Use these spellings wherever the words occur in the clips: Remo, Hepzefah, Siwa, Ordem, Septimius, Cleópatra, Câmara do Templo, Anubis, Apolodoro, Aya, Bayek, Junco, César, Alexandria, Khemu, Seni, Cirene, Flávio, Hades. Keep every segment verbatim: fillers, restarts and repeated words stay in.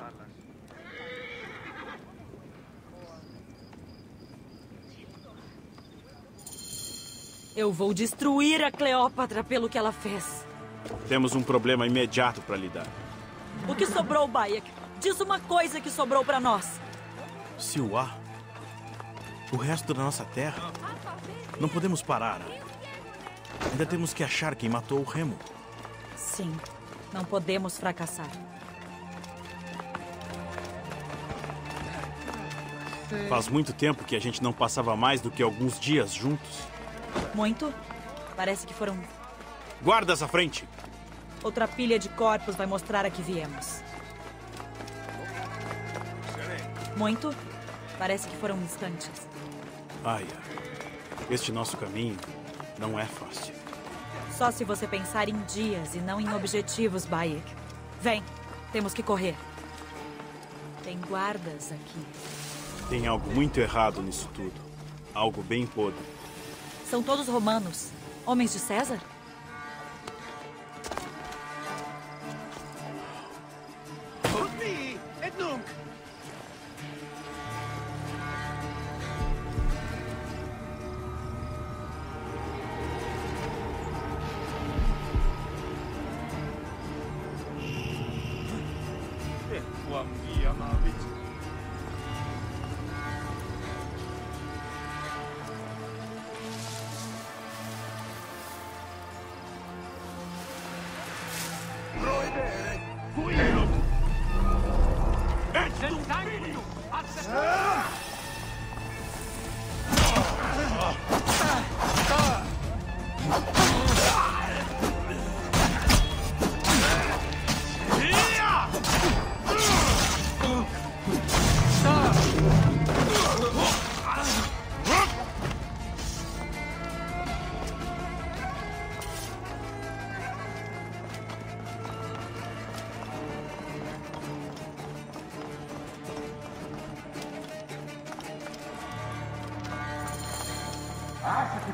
matá-las. Eu vou destruir a Cleópatra pelo que ela fez. Temos um problema imediato para lidar. O que sobrou, Bayek? Diz uma coisa que sobrou para nós. Siwa? O resto da nossa terra? Não podemos parar. Ainda temos que achar quem matou o Remo. Sim, não podemos fracassar. Faz muito tempo que a gente não passava mais do que alguns dias juntos. Muito? Parece que foram... Guardas à frente! Outra pilha de corpos vai mostrar a que viemos. Muito? Parece que foram instantes. Aya, este nosso caminho não é fácil. Só se você pensar em dias e não em objetivos, Bayek. Vem, temos que correr. Tem guardas aqui. Tem algo muito errado nisso tudo. Algo bem podre. São todos romanos. Homens de César?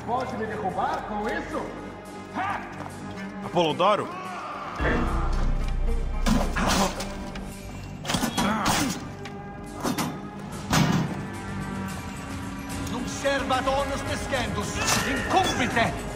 Pode me derrubar com isso? Ha! Apolodoro? Não serva donos pesquendos. Incumbite!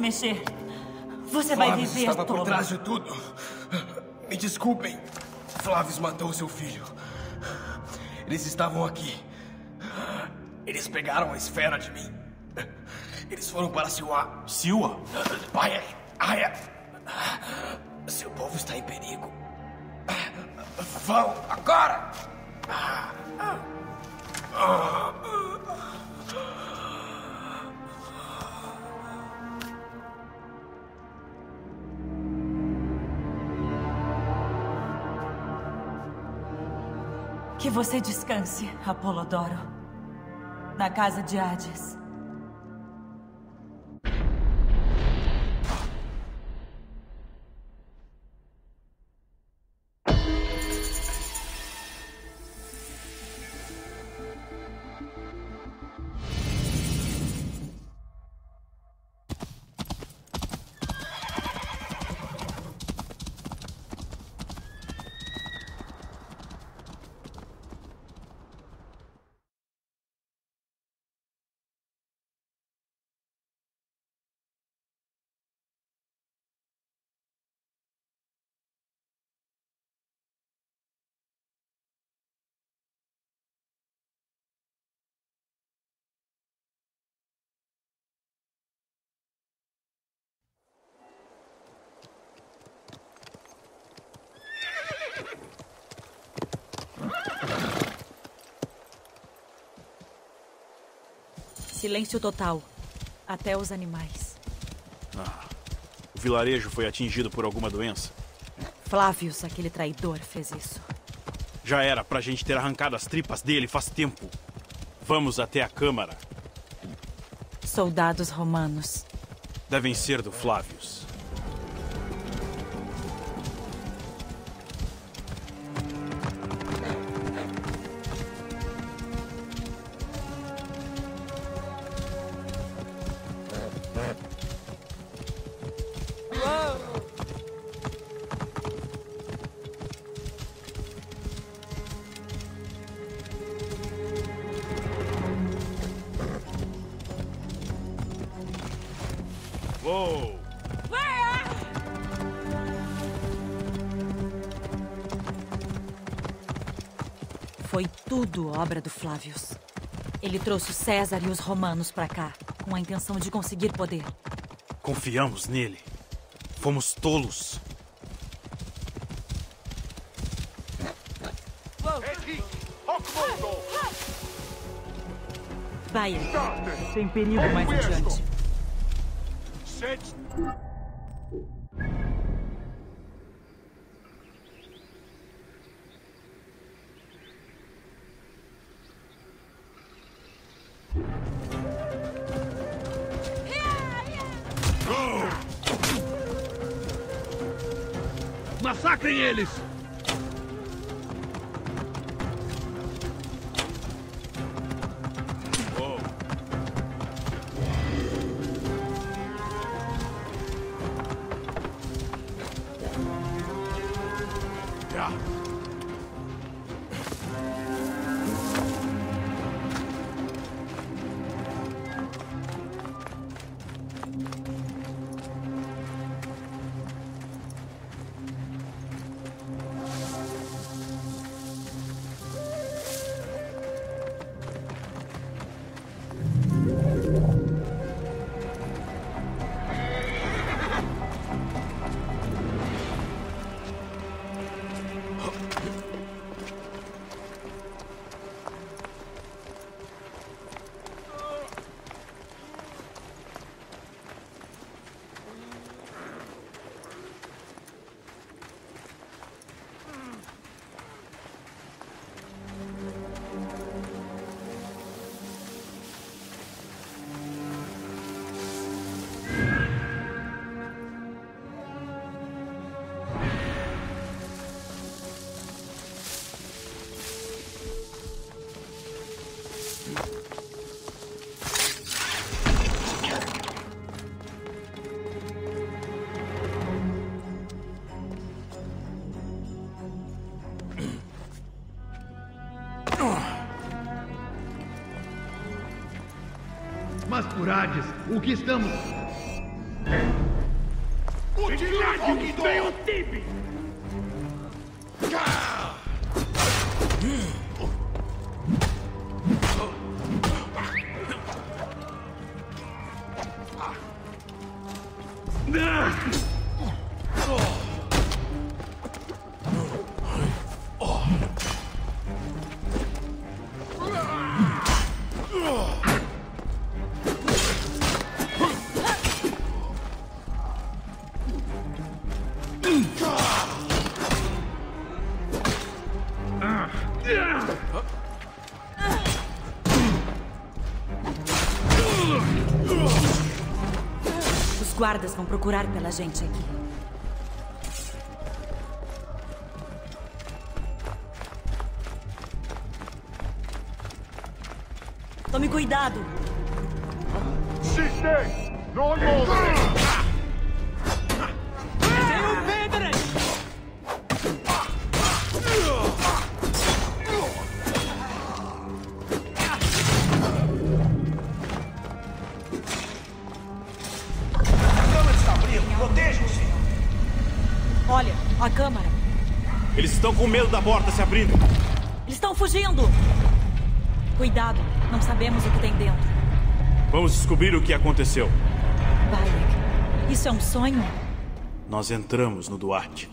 Mexer. Você Flávio vai viver, estava por trás de tudo. Me desculpem. Flávio matou seu filho. Eles estavam aqui. Eles pegaram a esfera de mim. Eles foram para Siwa. Siwa? Bayek. Aya. Seu povo está em perigo. Vão agora! Que você descanse, Apolodoro, na casa de Hades. Silêncio total, até os animais. Ah, o vilarejo foi atingido por alguma doença? Flávio, aquele traidor, fez isso. Já era pra gente ter arrancado as tripas dele faz tempo. Vamos até a Câmara. Soldados romanos. Devem ser do Flávio. Obra do Flávio. Ele trouxe o César e os romanos para cá, com a intenção de conseguir poder. Confiamos nele. Fomos tolos. Bayek, tem perigo mais adiante. Massacrem eles! Oh. Yeah. Mas por Hades, o que estamos... Utilidade do meu time! Os guardas vão procurar pela gente aqui. Tome cuidado! Sistem! Não morre! Estão com medo da porta se abrindo. Eles estão fugindo. Cuidado, não sabemos o que tem dentro. Vamos descobrir o que aconteceu. Bayek, isso é um sonho? Nós entramos no Duarte.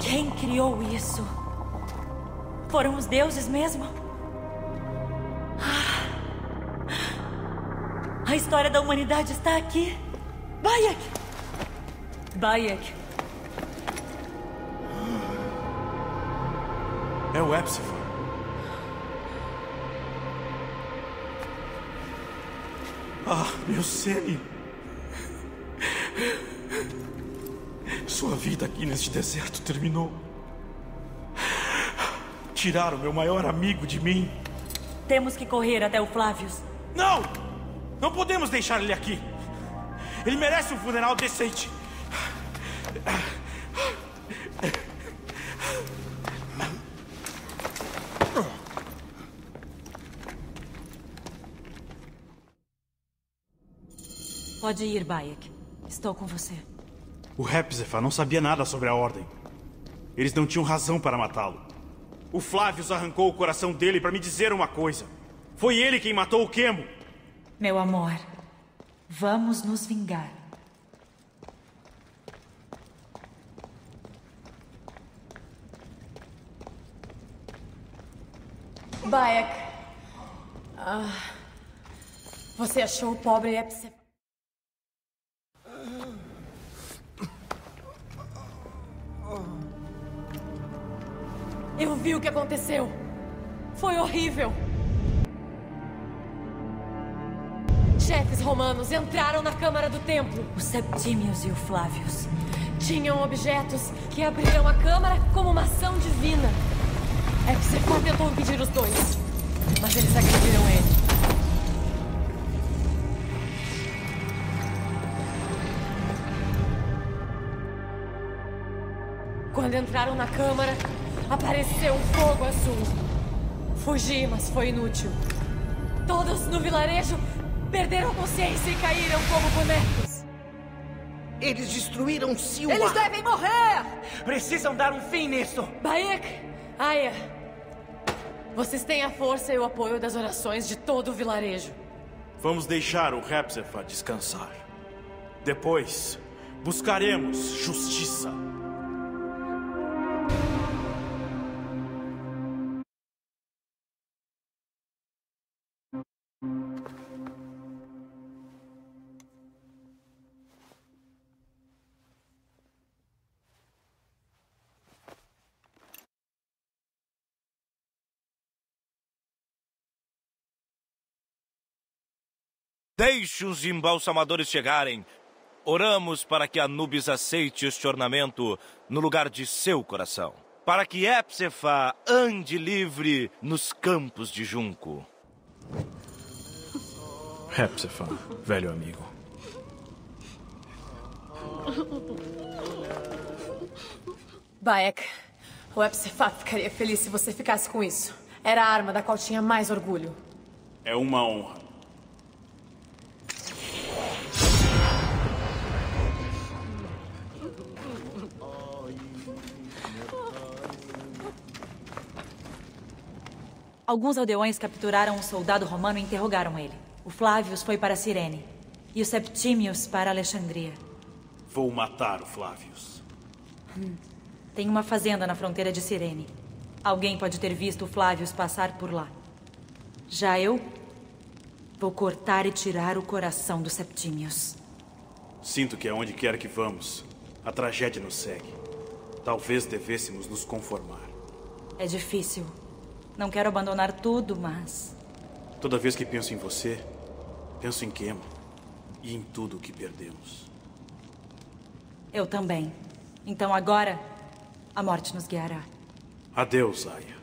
Quem criou isso? Foram os deuses mesmo? A história da humanidade está aqui. Bayek! Bayek. É o Hepzefah. Ah, meu Seni. Sua vida aqui neste deserto terminou. Tiraram meu maior amigo de mim. Temos que correr até o Flávio. Não! Não podemos deixar ele aqui. Ele merece um funeral decente. Pode ir, Bayek. Estou com você. O Hepzefah não sabia nada sobre a Ordem. Eles não tinham razão para matá-lo. O Flávio arrancou o coração dele para me dizer uma coisa. Foi ele quem matou o Khemu. Meu amor, vamos nos vingar. Bayek. Ah, você achou o pobre Hepzefah? Eu vi o que aconteceu. Foi horrível. Chefes romanos entraram na Câmara do Templo. Os Septimius e o Flávio tinham objetos que abriram a Câmara como uma ação divina. Hepzefah tentou impedir os dois, mas eles agrediram ele. Quando entraram na Câmara, apareceu um fogo azul. Fugi, mas foi inútil. Todos no vilarejo perderam consciência e caíram como bonecos. Eles destruíram Siwa. Eles devem morrer! Precisam dar um fim nisso. Bayek, Aya, vocês têm a força e o apoio das orações de todo o vilarejo. Vamos deixar o Hepzefah descansar. Depois, buscaremos justiça. Deixe os embalsamadores chegarem. Oramos para que Anubis aceite este ornamento no lugar de seu coração. Para que Hepzefah ande livre nos campos de Junco. Hepzefah, velho amigo. Bayek, o Hepzefah ficaria feliz se você ficasse com isso. Era a arma da qual tinha mais orgulho. É uma honra. Alguns aldeões capturaram um soldado romano e interrogaram ele. O Flávio foi para Cirene e o Septimius para Alexandria. Vou matar o Flávio. Hum. Tem uma fazenda na fronteira de Cirene. Alguém pode ter visto o Flávio passar por lá. Já eu vou cortar e tirar o coração do Septimius. Sinto que aonde quer que vamos, a tragédia nos segue. Talvez devêssemos nos conformar. É difícil. Não quero abandonar tudo, mas... Toda vez que penso em você, penso em Khemu e em tudo o que perdemos. Eu também. Então agora, a morte nos guiará. Adeus, Aya.